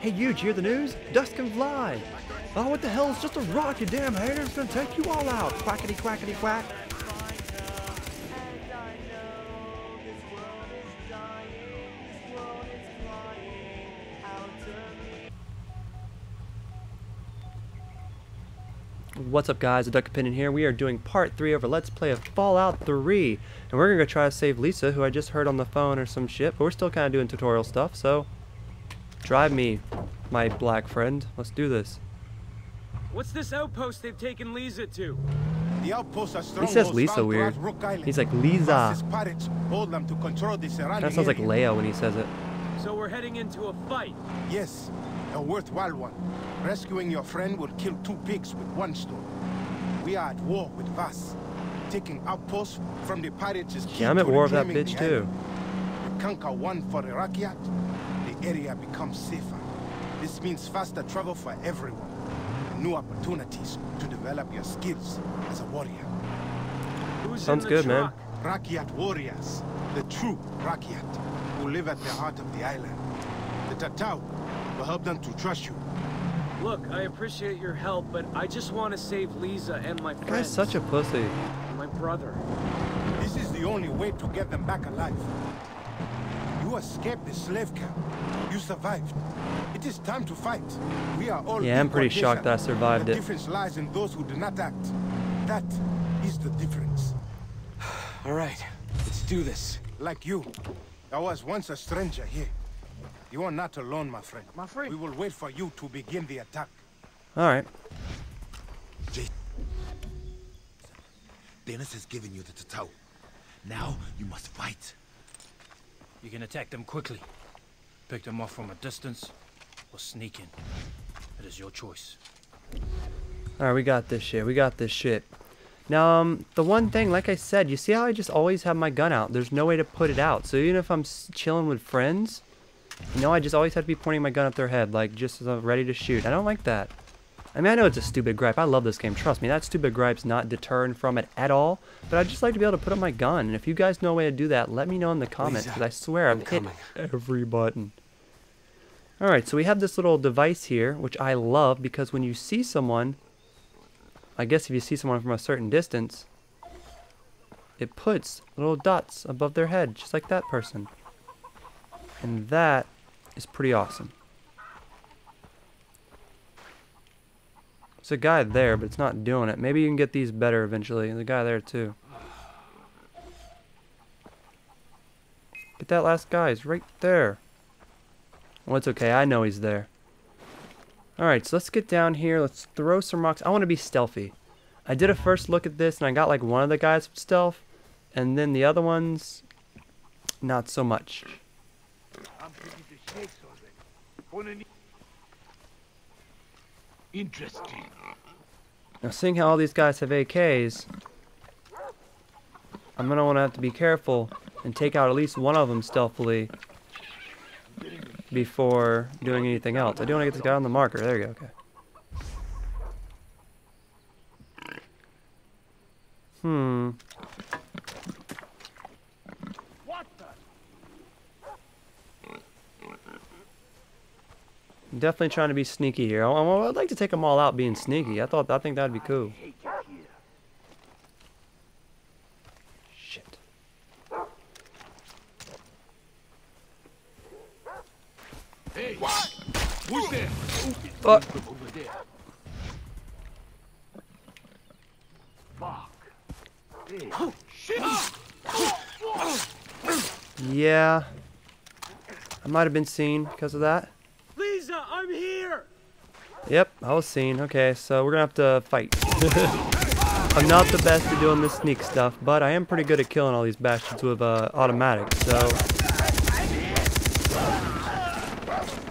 Hey you, did you hear the news? Dust can fly! Oh, what the hell, it's just a rock, you damn haters! It's gonna take you all out! Quackity, quackity, quack! What's up guys, The Duck Opinion here. We are doing part 3 of our Let's Play of Fallout 3. And we're gonna go try to save Lisa, who I just heard on the phone or some shit, but we're still kinda doing tutorial stuff, so... Drive me, my black friend. Let's do this. What's this outpost they've taken Lisa to? The outpost are strong. He says Lisa weird. He's like Lisa. That sounds like Leia when he says it. So we're heading into a fight. Yes, a worthwhile one. Rescuing your friend will kill two pigs with one stone. We are at war with Vaas. Taking outposts from the pirates is key. Yeah, I'm at war with that bitch too. We conquer one for the Rakyat. Area becomes safer. This means faster travel for everyone. New opportunities to develop your skills as a warrior. Sounds good, man. Rakyat warriors, the true Rakyat, who live at the heart of the island. The Tatao will help them to trust you. Look, I appreciate your help, but I just want to save Lisa and my friends. That guy's such a pussy. My brother. This is the only way to get them back alive. You escaped the slave camp. You survived. It is time to fight. We are all. Yeah, I'm pretty shocked that I survived it. The difference lies in those who do not act. That is the difference. All right, let's do this. Like you, I was once a stranger here. You are not alone, my friend. My friend. We will wait for you to begin the attack. All right. Dennis has given you the Tatao. Now you must fight. You can attack them quickly, pick them off from a distance, or sneak in. It is your choice. Alright, we got this shit, we got this shit. Now, the one thing, like I said, you see how I just always have my gun out? There's no way to put it out, so even if I'm chilling with friends, you know, I just always have to be pointing my gun at their head, like, just as I'm ready to shoot. I don't like that. I mean, I know it's a stupid gripe, I love this game, trust me, that stupid gripe's not deterring from it at all, but I'd just like to be able to put up my gun, and if you guys know a way to do that, let me know in the comments, because I swear I've hit every button. Alright, so we have this little device here, which I love, because when you see someone, I guess if you see someone from a certain distance, it puts little dots above their head, just like that person. And that is pretty awesome. There's a guy there, but it's not doing it. Maybe you can get these better eventually. There's a guy there, too. Get that last guy. He's right there. Well, it's okay. I know he's there. Alright, so let's get down here. Let's throw some rocks. I want to be stealthy. I did a first look at this, and I got, like, one of the guys from stealth. And then the other ones, not so much. Interesting. Now, seeing how all these guys have AKs, I'm going to want to have to be careful and take out at least one of them stealthily before doing anything else. I do want to get this guy on the marker. There you go. Okay. Definitely trying to be sneaky here. I'd like to take them all out being sneaky. I think that'd be cool. Shit. Hey, what? Who's there? Fuck. Oh, shit. Yeah. I might have been seen because of that. I'm here. Yep, I was seen. Okay, so we're gonna have to fight. I'm not the best at doing this sneak stuff, but I am pretty good at killing all these bastards with automatics. So,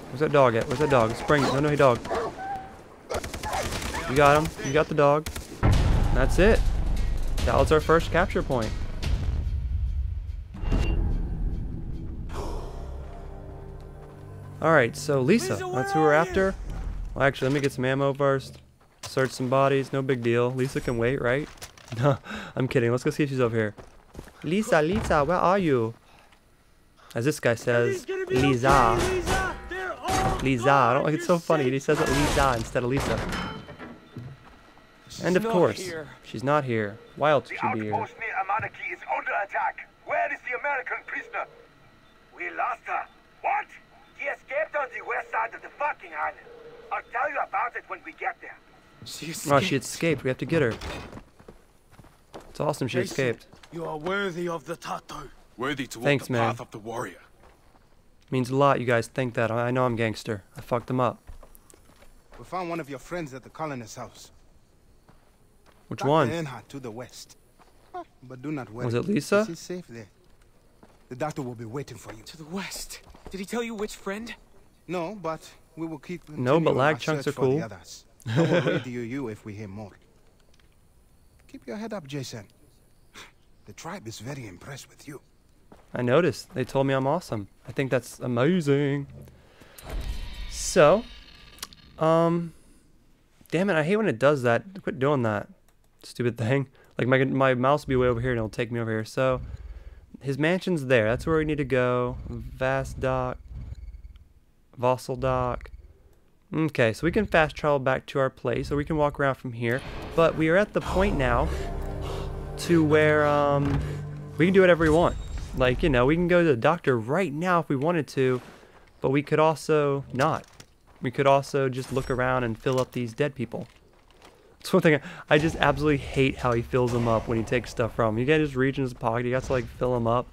where's that dog at? Where's that dog? Spring! No, no, he dog. You got him. You got the dog. And that's it. That was our first capture point. Alright, so Lisa, that's who we're after. Well, actually, let me get some ammo first. Search some bodies, no big deal. Lisa can wait, right? No, I'm kidding. Let's go see if she's over here. Lisa, Lisa, where are you? As this guy says, Lisa. Lisa. I don't like it. It's so funny. He says it Lisa instead of Lisa. And of course, she's not here. Why else would she be here? Amanaki is under attack. Where is the American prisoner? We lost her. What? She escaped on the west side of the fucking island. I'll tell you about it when we get there. She escaped. Oh, she escaped. We have to get her. It's awesome she escaped. You are worthy of the Tatao. Worthy to walk the path of the warrior. Means a lot you guys think that. I know I'm gangster. I fucked them up. We found one of your friends at the colonist's house. Which one? To the west. But do not worry. Was it Lisa? She's safe there. The doctor will be waiting for you. To the west. Did he tell you which friend? No, but we will keep. No, but lag chunks are cool. I will radio you if we hear more. Keep your head up, Jason. The tribe is very impressed with you. I noticed. They told me I'm awesome. I think that's amazing. So, damn it! I hate when it does that. Quit doing that, stupid thing. Like my mouse will be way over here and it'll take me over here. So, his mansion's there. That's where we need to go. Vaas dock. Vossel dock. Okay, so we can fast travel back to our place, or we can walk around from here. But we are at the point now to where we can do whatever we want. Like, you know, we can go to the doctor right now if we wanted to, but we could also not. We could also just look around and fill up these dead people. That's one thing I just absolutely hate, how he fills them up when he takes stuff from him. You can't just reach in his pocket, you got to like fill them up.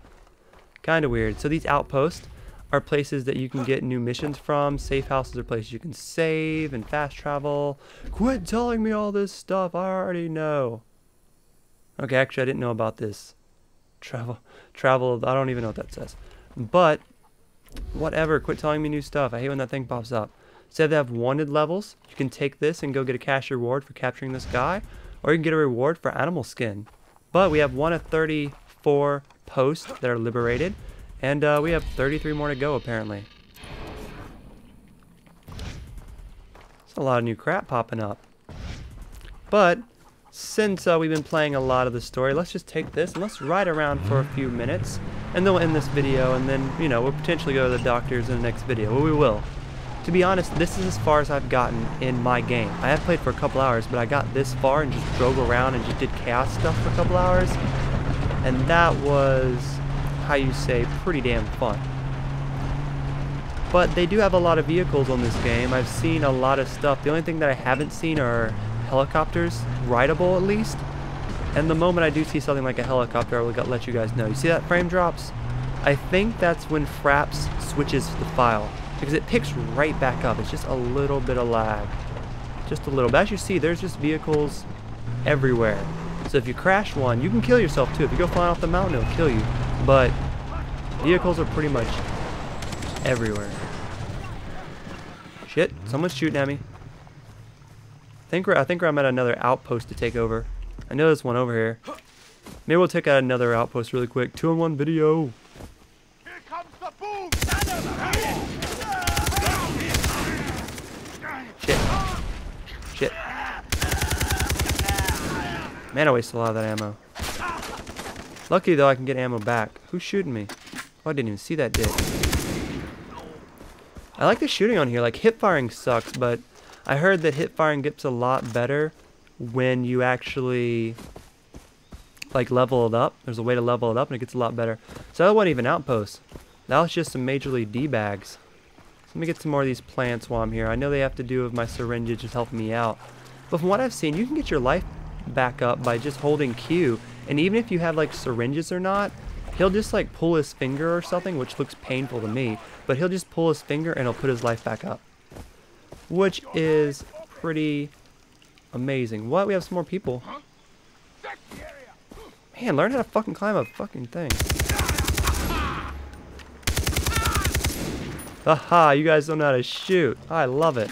Kind of weird. So these outposts are places that you can get new missions from. Safe houses are places you can save and fast travel. Quit telling me all this stuff, I already know. Okay, actually I didn't know about this. Travel, I don't even know what that says. But, whatever, quit telling me new stuff. I hate when that thing pops up. So they have wanted levels. You can take this and go get a cash reward for capturing this guy, or you can get a reward for animal skin. But we have 1 of 34 posts that are liberated. And we have 33 more to go, apparently. It's a lot of new crap popping up. But, since we've been playing a lot of the story, let's just take this and let's ride around for a few minutes. And then we'll end this video, and then, you know, we'll potentially go to the doctors in the next video. Well, we will. To be honest, this is as far as I've gotten in my game. I have played for a couple hours, but I got this far and just drove around and just did chaos stuff for a couple hours. And that was... how you say, pretty damn fun. But they do have a lot of vehicles on this game. I've seen a lot of stuff. The only thing that I haven't seen are helicopters, rideable at least. And the moment I do see something like a helicopter, I will let you guys know. You see that frame drops? I think that's when Fraps switches the file, because it picks right back up. It's just a little bit of lag. Just a little. But as you see, there's just vehicles everywhere. So if you crash one, you can kill yourself too. If you go flying off the mountain, it'll kill you. But vehicles are pretty much everywhere. Shit, someone's shooting at me. I think I'm at another outpost to take over. I know there's one over here. Maybe we'll take out another outpost really quick. 2-in-1 video. Here comes the boom. Shit. Shit. Man, I wasted a lot of that ammo. Lucky though, I can get ammo back. Who's shooting me? Oh, I didn't even see that dick. I like the shooting on here. Like, hip firing sucks, but I heard that hip firing gets a lot better when you actually like level it up. There's a way to level it up, and it gets a lot better. So that wasn't even outposts. That was just some major league D-bags. So let me get some more of these plants while I'm here. I know they have to do with my syringes just helping me out. But from what I've seen, you can get your life back up by just holding Q. And even if you have like syringes or not, he'll just like pull his finger or something, which looks painful to me, but he'll just pull his finger and he'll put his life back up, which is pretty amazing. What? We have some more people. Man, learn how to fucking climb a fucking thing. Haha, you guys don't know how to shoot. I love it.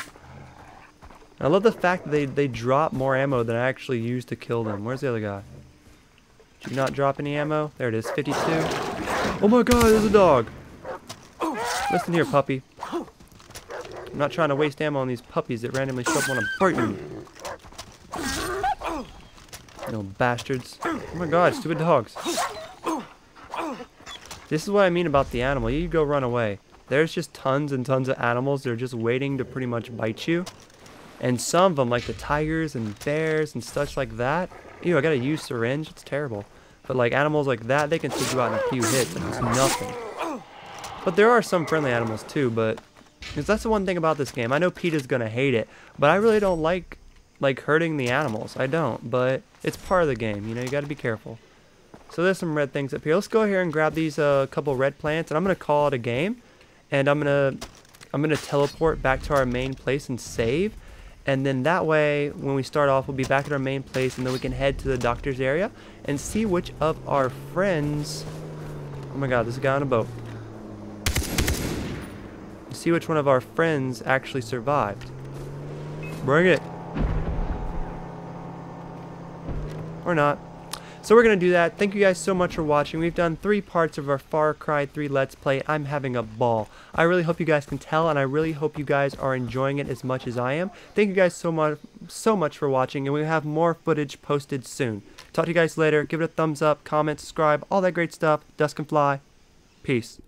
I love the fact that they drop more ammo than I actually used to kill them. Where's the other guy? Do not drop any ammo. There it is, 52. Oh my god, there's a dog. Listen here, puppy. I'm not trying to waste ammo on these puppies that randomly show up when I'm biting you. Little bastards. Oh my god, stupid dogs. This is what I mean about the animal. You go run away. There's just tons and tons of animals. They're just waiting to pretty much bite you. And some of them, like the tigers and bears and such like that. Ew, I gotta use syringe. It's terrible. But like animals like that, they can take you out in a few hits and it's nothing. But there are some friendly animals too, but... Because that's the one thing about this game. I know PETA's gonna hate it, but I really don't like hurting the animals. I don't, but it's part of the game. You know, you gotta be careful. So there's some red things up here. Let's go here and grab these couple red plants, and I'm gonna call it a game. And I'm gonna teleport back to our main place and save. And then that way, when we start off, we'll be back at our main place, and then we can head to the doctor's area and see which of our friends... Oh my god, there's a guy on a boat. See which one of our friends actually survived. Bring it. Or not. So we're going to do that. Thank you guys so much for watching. We've done 3 parts of our Far Cry 3 Let's Play. I'm having a ball. I really hope you guys can tell, and I really hope you guys are enjoying it as much as I am. Thank you guys so much for watching, and we have more footage posted soon. Talk to you guys later. Give it a thumbs up, comment, subscribe, all that great stuff. Dust can fly. Peace.